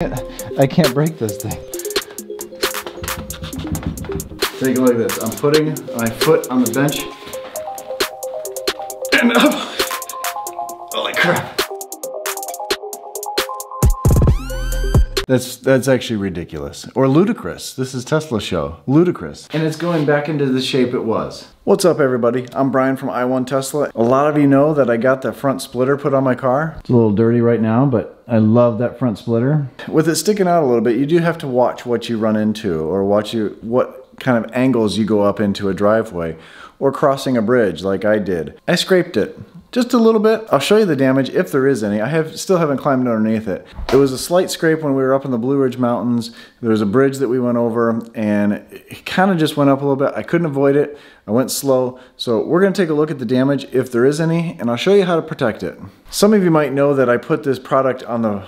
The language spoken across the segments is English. I can't break this thing. Take a look at this. I'm putting my foot on the bench and up. Holy crap. That's actually ridiculous, or ludicrous. This is Tesla's show, ludicrous. And it's going back into the shape it was. What's up everybody? I'm Brian from i1Tesla. A lot of you know that I got that front splitter put on my car. It's a little dirty right now, but I love that front splitter. With it sticking out a little bit, you do have to watch what you run into, or what kind of angles you go up into a driveway, or crossing a bridge like I did. I scraped it. Just a little bit. I'll show you the damage if there is any. I still haven't climbed underneath it. It was a slight scrape when we were up in the Blue Ridge Mountains. There was a bridge that we went over and it kind of just went up a little bit. I couldn't avoid it. I went slow. So we're going to take a look at the damage if there is any, and I'll show you how to protect it. Some of you might know that I put this product on the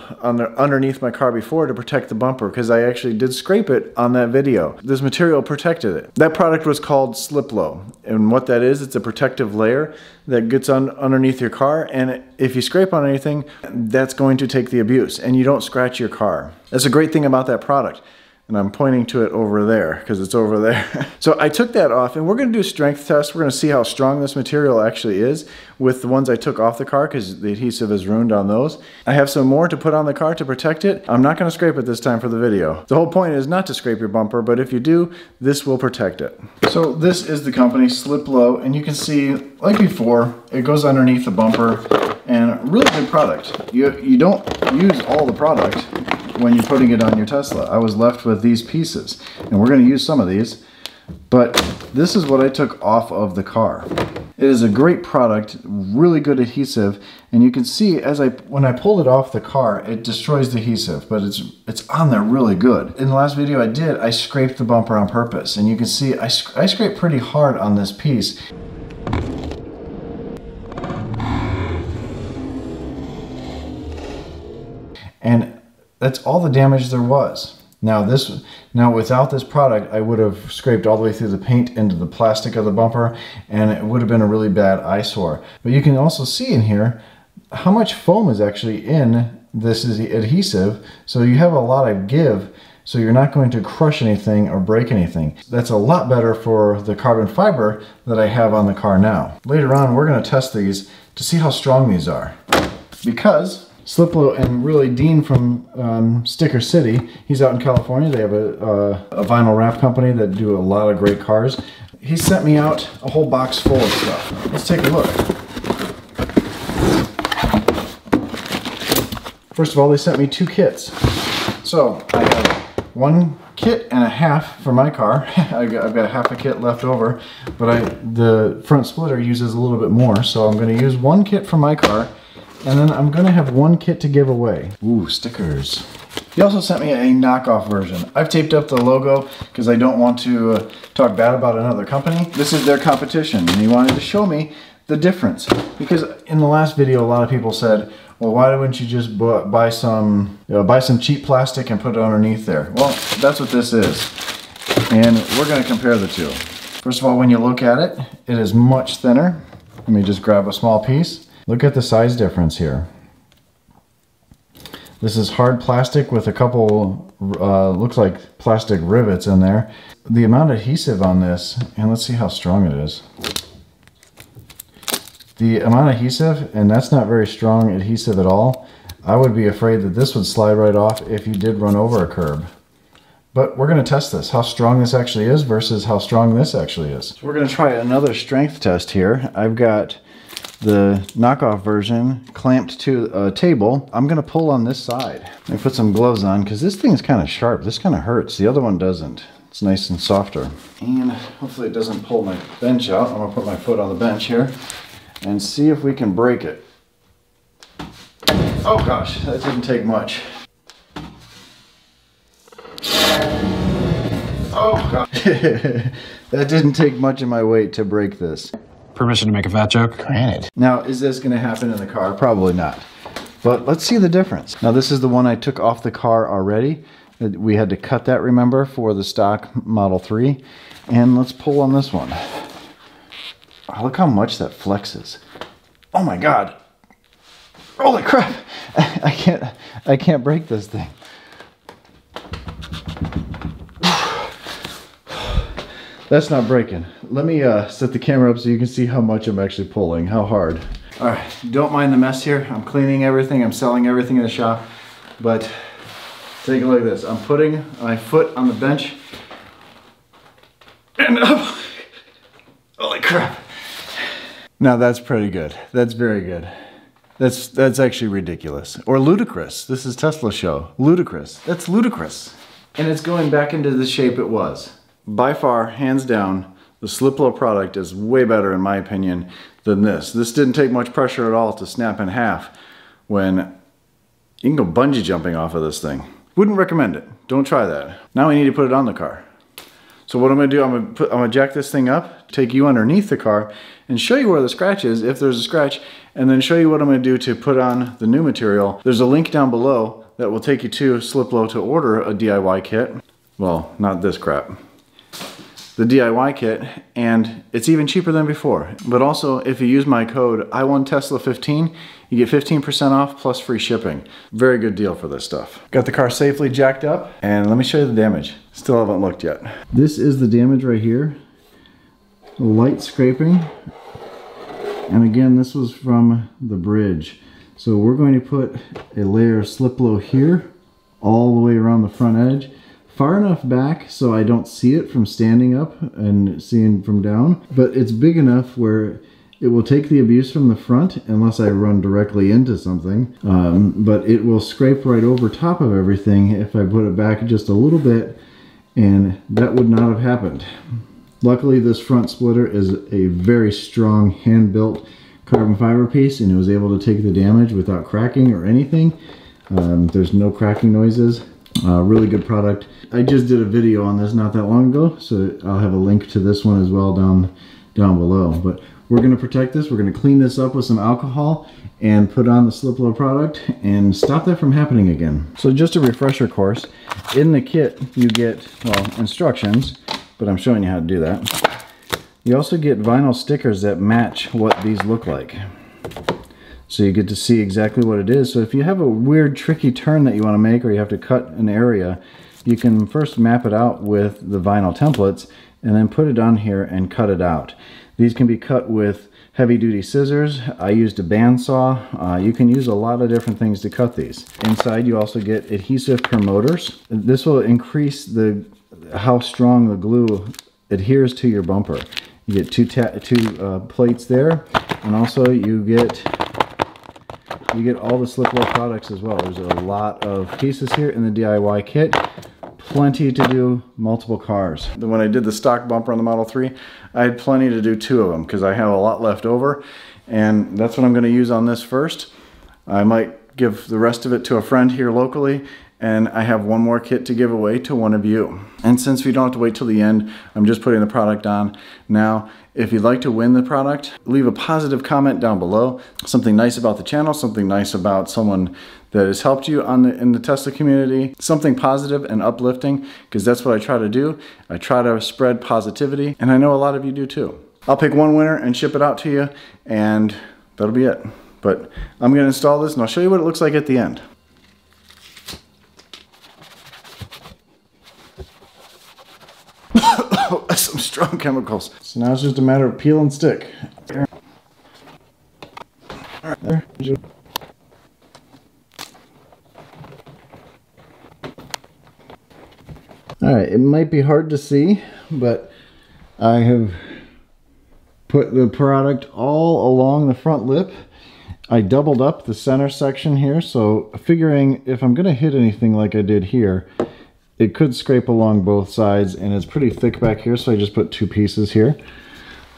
underneath my car before to protect the bumper, because I actually did scrape it on that video. This material protected it. That product was called Sliplo, and what that is, it's a protective layer that gets on underneath your car, and if you scrape on anything, that's going to take the abuse and you don't scratch your car. That's a great thing about that product, and I'm pointing to it over there because it's over there. So I took that off, and we're going to do strength tests. We're going to see how strong this material actually is with the ones I took off the car, because the adhesive is ruined on those. I have some more to put on the car to protect it. I'm not going to scrape it this time for the video. The whole point is not to scrape your bumper, but if you do, this will protect it. So this is the company Sliplo, and you can see, like before, it goes underneath the bumper, and really good product. You don't use all the product when you're putting it on your Tesla. I was left with these pieces, and we're going to use some of these, but this is what I took off of the car. It is a great product, really good adhesive, and you can see when I pulled it off the car, it destroys the adhesive, but it's on there really good. In the last video I did, I scraped the bumper on purpose, and you can see I scraped pretty hard on this piece. And that's all the damage there was. Now without this product, I would have scraped all the way through the paint into the plastic of the bumper, and it would have been a really bad eyesore. But you can also see in here how much foam is actually in this is the adhesive, so you have a lot of give, so you're not going to crush anything or break anything. That's a lot better for the carbon fiber that I have on the car now. Later on, we're gonna test these to see how strong these are, because Sliplo and really Dean from Sticker City, he's out in California. They have a vinyl wrap company that do a lot of great cars. He sent me out a whole box full of stuff. Let's take a look. First of all, they sent me two kits. So I have one kit and a half for my car. I've got half a kit left over, but the front splitter uses a little bit more, so I'm going to use one kit for my car, and then I'm gonna have one kit to give away. Ooh, stickers. He also sent me a knockoff version. I've taped up the logo because I don't want to talk bad about another company. This is their competition, and he wanted to show me the difference. Because in the last video, a lot of people said, well, why wouldn't you just buy some cheap plastic and put it underneath there? Well, that's what this is. And we're gonna compare the two. First of all, when you look at it, it is much thinner. Let me just grab a small piece. Look at the size difference here. This is hard plastic with a couple, looks like plastic rivets in there. The amount of adhesive on this, and let's see how strong it is. The amount of adhesive, and that's not very strong adhesive at all. I would be afraid that this would slide right off if you did run over a curb. But we're gonna test this, how strong this actually is versus how strong this actually is. So we're gonna try another strength test here. I've got the knockoff version clamped to a table. I'm gonna pull on this side. I put some gloves on because this thing's kind of sharp. This kind of hurts. The other one doesn't. It's nice and softer. And hopefully it doesn't pull my bench out. I'm gonna put my foot on the bench here and see if we can break it. Oh gosh, that didn't take much. Oh gosh. That didn't take much of my weight to break this. Permission to make a fat joke? Granted. Now, is this going to happen in the car? Probably not. But let's see the difference. Now, this is the one I took off the car already. We had to cut that, remember, for the stock Model 3. And let's pull on this one. Oh, look how much that flexes. Oh my God. Holy crap. I can't break this thing. That's not breaking. Let me set the camera up so you can see how much I'm actually pulling, how hard. All right, don't mind the mess here. I'm cleaning everything, I'm selling everything in the shop, but take a look at this. I'm putting my foot on the bench and up. Holy crap. Now that's pretty good. That's very good. That's actually ridiculous. Or ludicrous. This is Tesla's show. Ludicrous. That's ludicrous. And it's going back into the shape it was. By far, hands down, the Sliplo product is way better, in my opinion, than this. This didn't take much pressure at all to snap in half when you can go bungee jumping off of this thing. Wouldn't recommend it. Don't try that. Now we need to put it on the car. So what I'm gonna do, I'm gonna jack this thing up, take you underneath the car, and show you where the scratch is, if there's a scratch, and then show you what I'm gonna do to put on the new material. There's a link down below that will take you to Sliplo to order a DIY kit. Well, not this crap. The DIY kit, and it's even cheaper than before. But also, if you use my code i1Tesla15, you get 15% off plus free shipping. Very good deal for this stuff. Got the car safely jacked up, and let me show you the damage. Still haven't looked yet. This is the damage right here. Light scraping. And again, this was from the bridge. So we're going to put a layer of Sliplo here, all the way around the front edge. Far enough back so I don't see it from standing up and seeing from down, but it's big enough where it will take the abuse from the front unless I run directly into something, but it will scrape right over top of everything if I put it back just a little bit, and that would not have happened. Luckily, this front splitter is a very strong hand-built carbon fiber piece, and it was able to take the damage without cracking or anything. There's no cracking noises. Really good product. I just did a video on this not that long ago, so I'll have a link to this one as well down below. But we're going to protect this, we're going to clean this up with some alcohol and put on the Sliplo product and stop that from happening again. So just a refresher course, in the kit you get, well, instructions, but I'm showing you how to do that. You also get vinyl stickers that match what these look like. So you get to see exactly what it is. So if you have a weird, tricky turn that you want to make, or you have to cut an area, you can first map it out with the vinyl templates and then put it on here and cut it out. These can be cut with heavy-duty scissors. I used a bandsaw. You can use a lot of different things to cut these. Inside, you also get adhesive promoters. This will increase how strong the glue adheres to your bumper. You get two plates there, and also you get all the Sliplo products as well. There's a lot of pieces here in the DIY kit. Plenty to do, multiple cars. When I did the stock bumper on the Model 3, I had plenty to do two of them because I have a lot left over, and that's what I'm going to use on this first. I might give the rest of it to a friend here locally, and I have one more kit to give away to one of you. And since we don't have to wait till the end, I'm just putting the product on now. If you'd like to win the product, leave a positive comment down below. Something nice about the channel, something nice about someone that has helped you in the Tesla community. Something positive and uplifting, because that's what I try to do. I try to spread positivity, and I know a lot of you do too. I'll pick one winner and ship it out to you, and that'll be it. But I'm gonna install this, and I'll show you what it looks like at the end. Some strong chemicals. So now it's just a matter of peel and stick. There. All right, there. All right, it might be hard to see, but I have put the product all along the front lip. I doubled up the center section here, so figuring if I'm gonna hit anything like I did here, it could scrape along both sides, and it's pretty thick back here, so I just put two pieces here.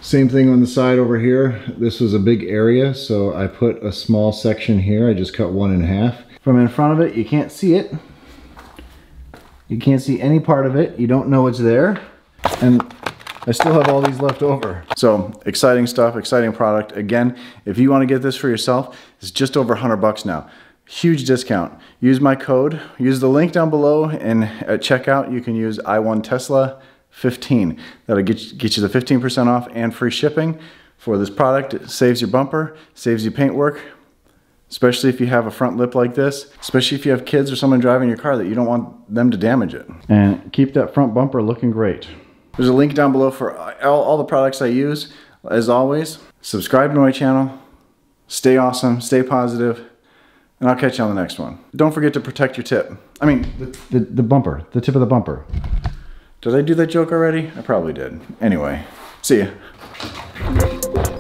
Same thing on the side over here. This was a big area, so I put a small section here. I just cut one in half. From in front of it, you can't see it. You can't see any part of it. You don't know it's there. And I still have all these left over. So exciting stuff, exciting product. Again, if you want to get this for yourself, it's just over $100 now. Huge discount. Use my code, use the link down below, and at checkout you can use i1Tesla15. That'll get you the 15% off and free shipping for this product. It saves your bumper, saves you paintwork, especially if you have a front lip like this, especially if you have kids or someone driving your car that you don't want them to damage it. And keep that front bumper looking great. There's a link down below for all the products I use. As always, subscribe to my channel, stay awesome, stay positive, and I'll catch you on the next one. Don't forget to protect your tip. I mean, the bumper, the tip of the bumper. Did I do that joke already? I probably did. Anyway, see ya.